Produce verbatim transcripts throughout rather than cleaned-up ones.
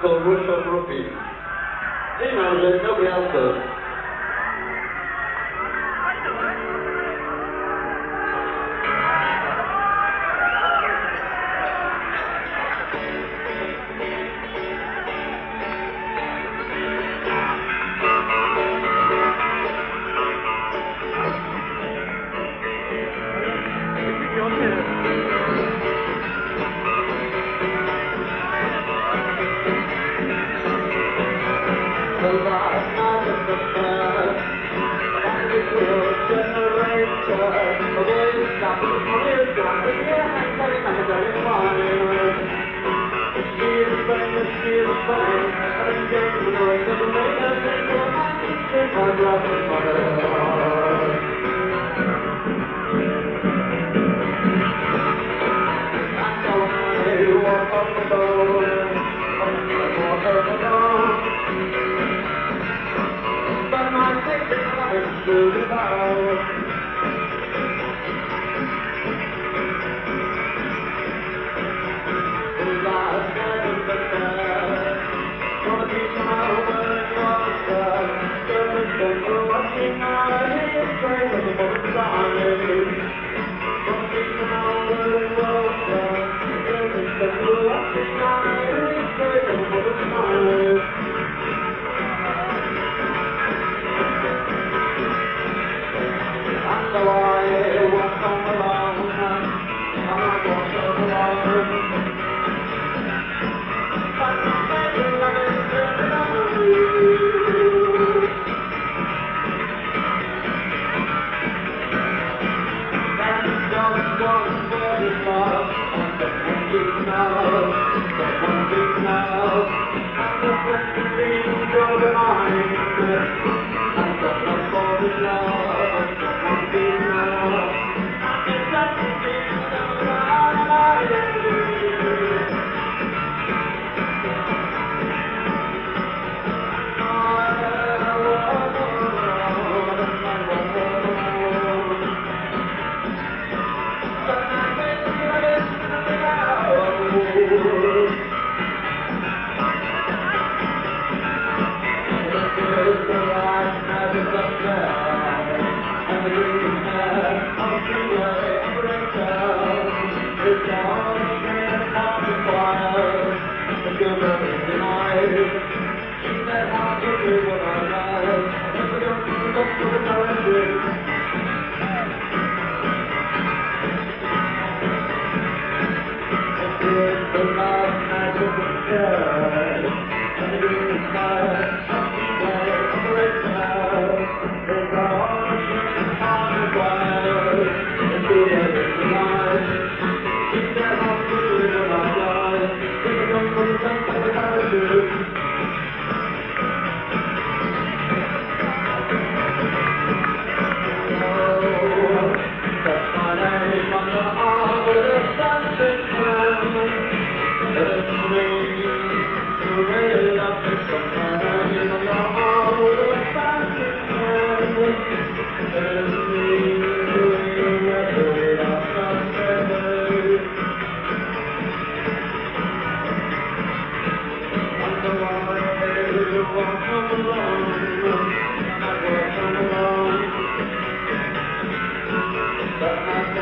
called Russian Rupees. You know, there's nobody else does. Thank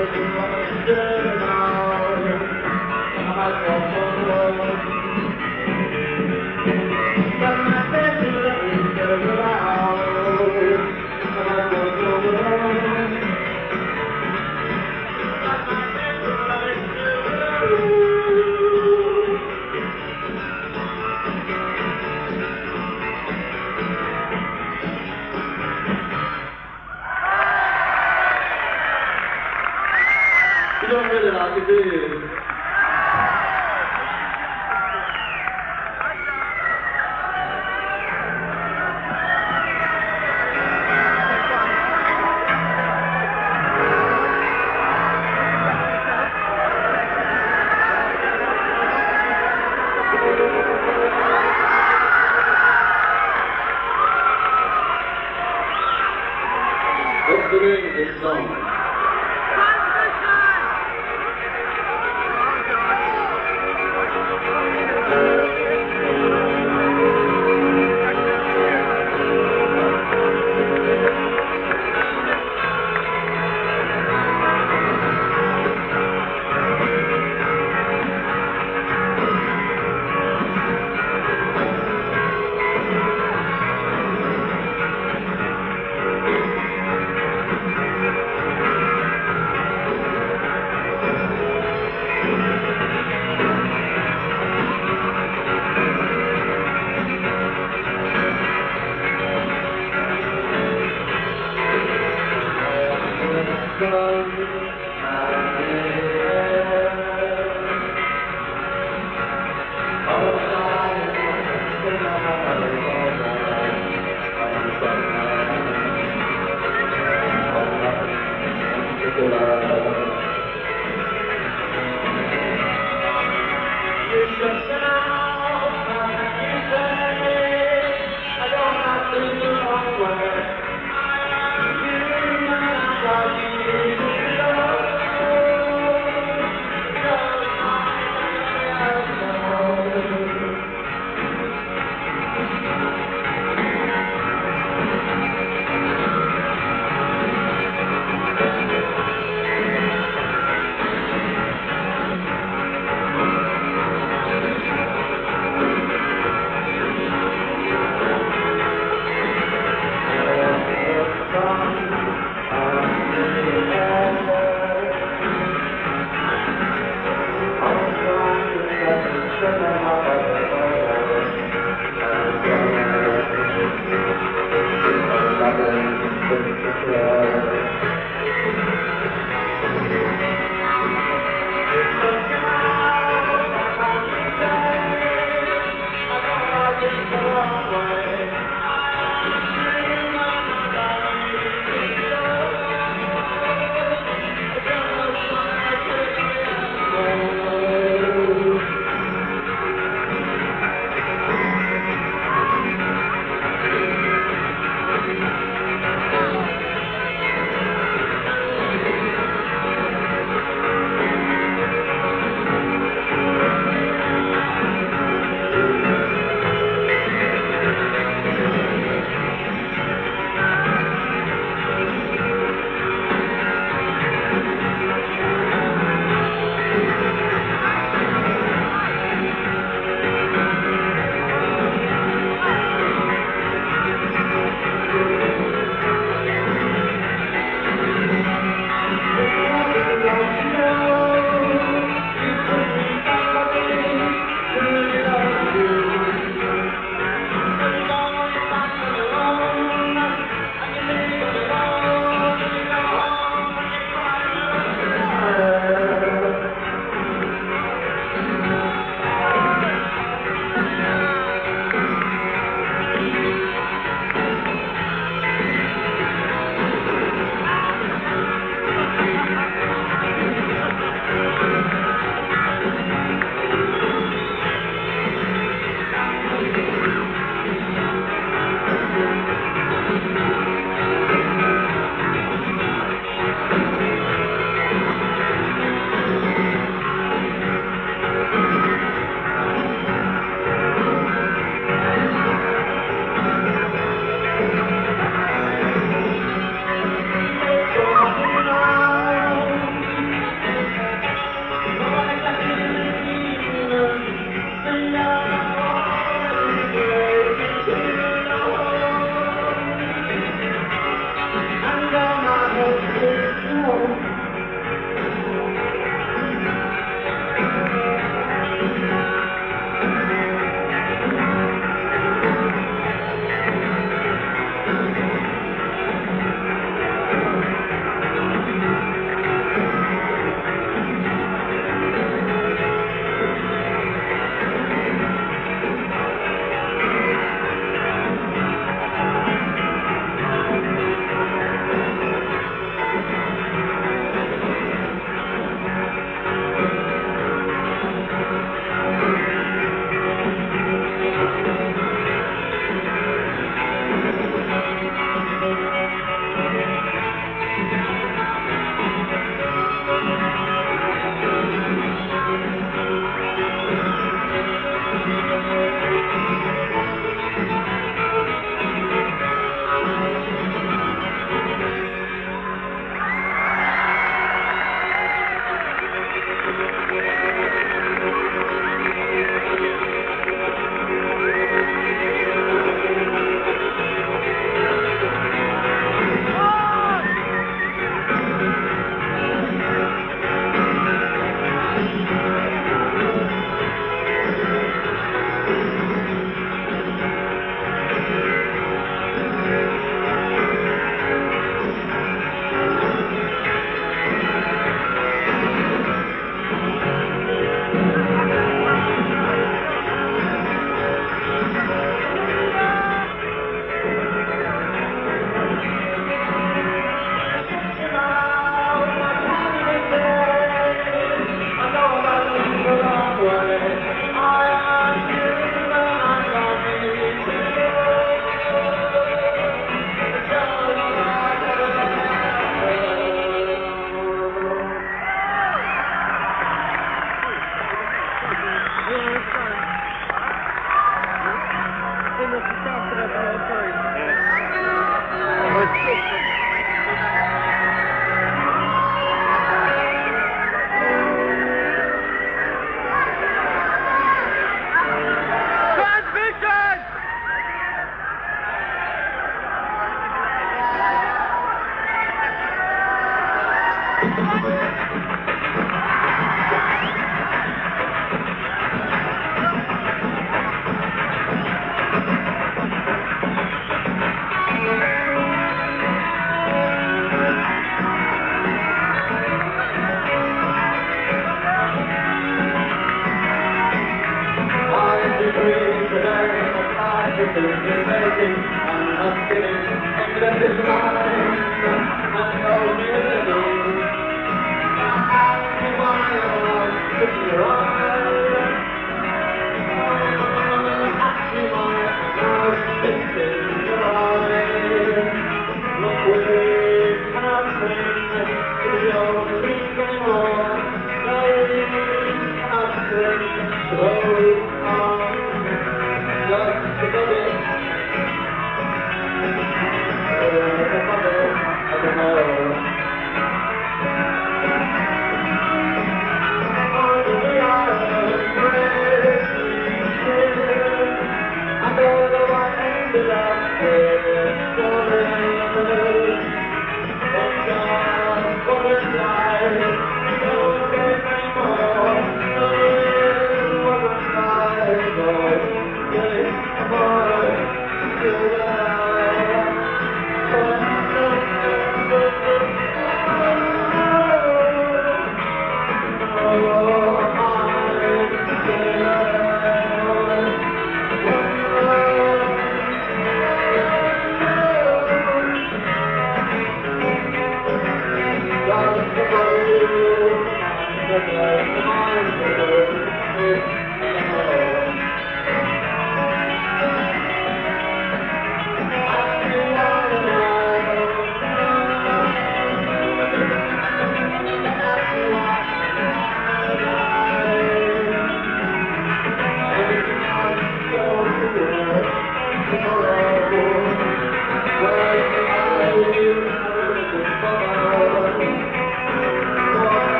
you.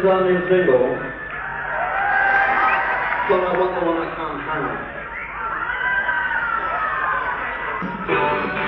is our new single. So I want the one that can't hang. Thank you.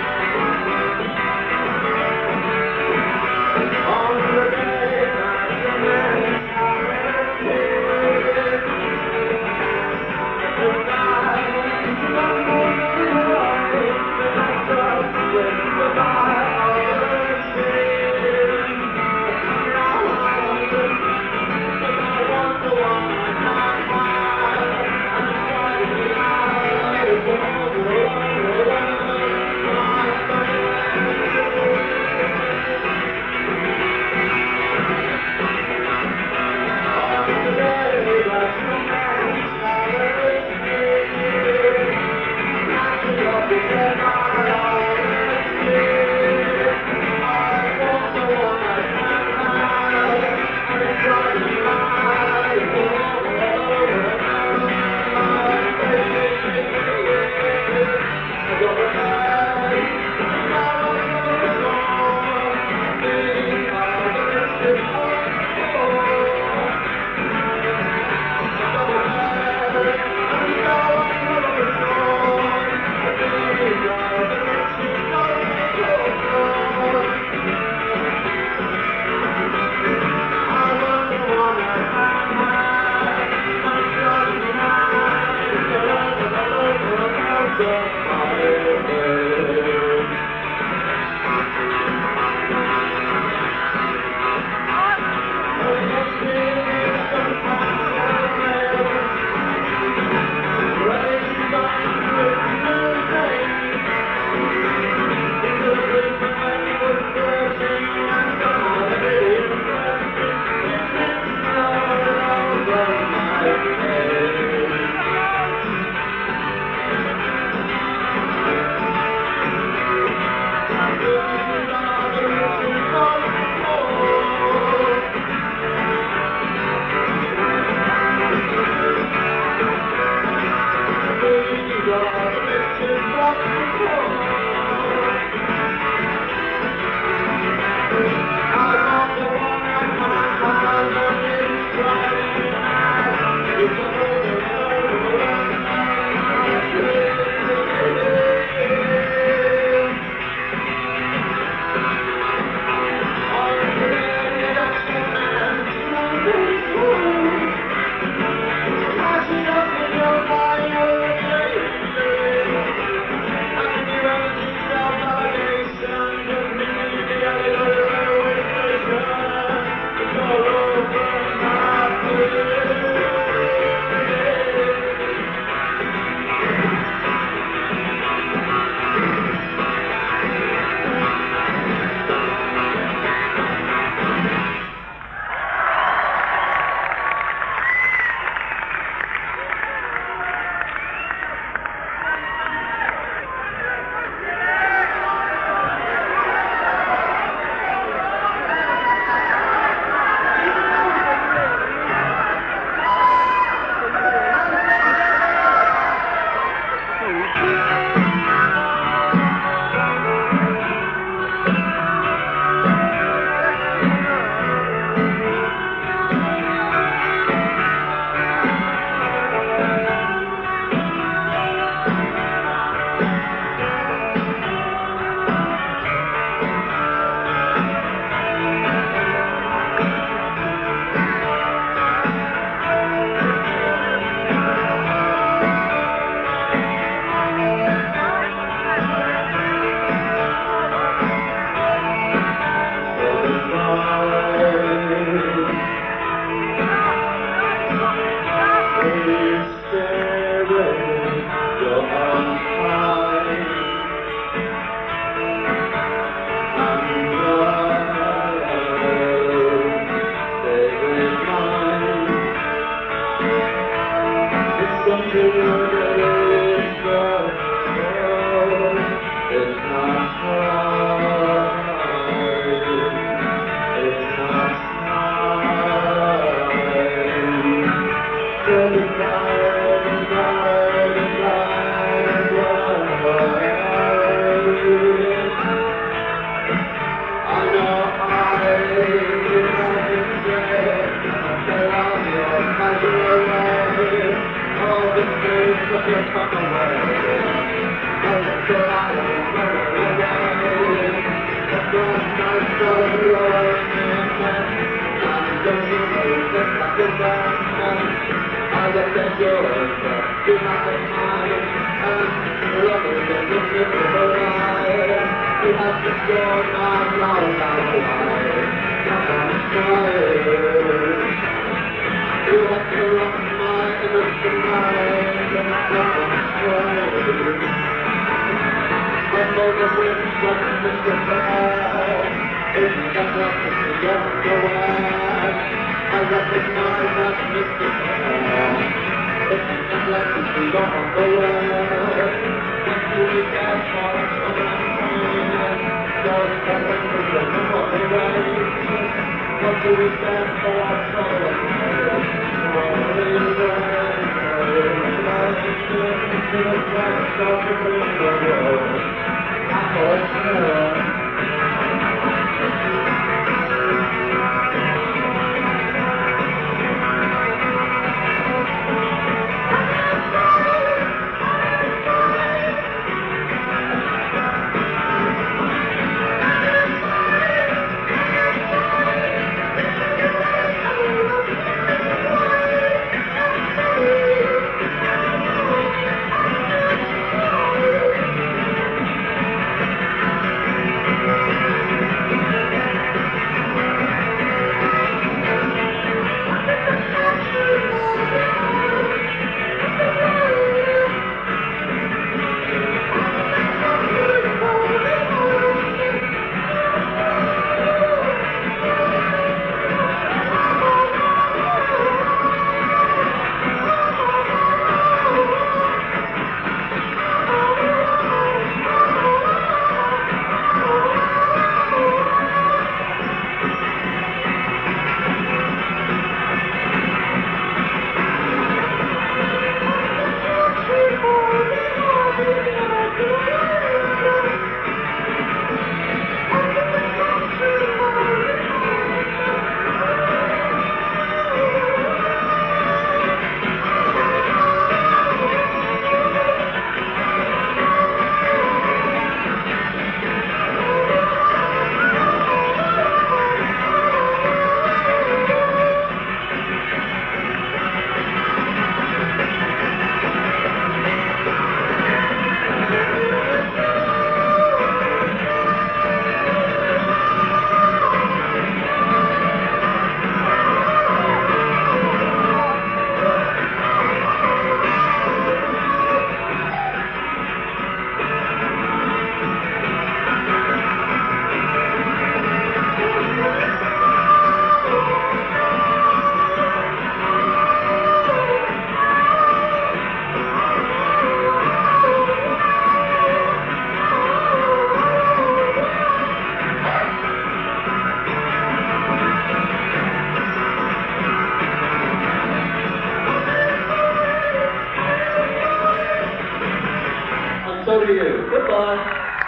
Over to you. Goodbye.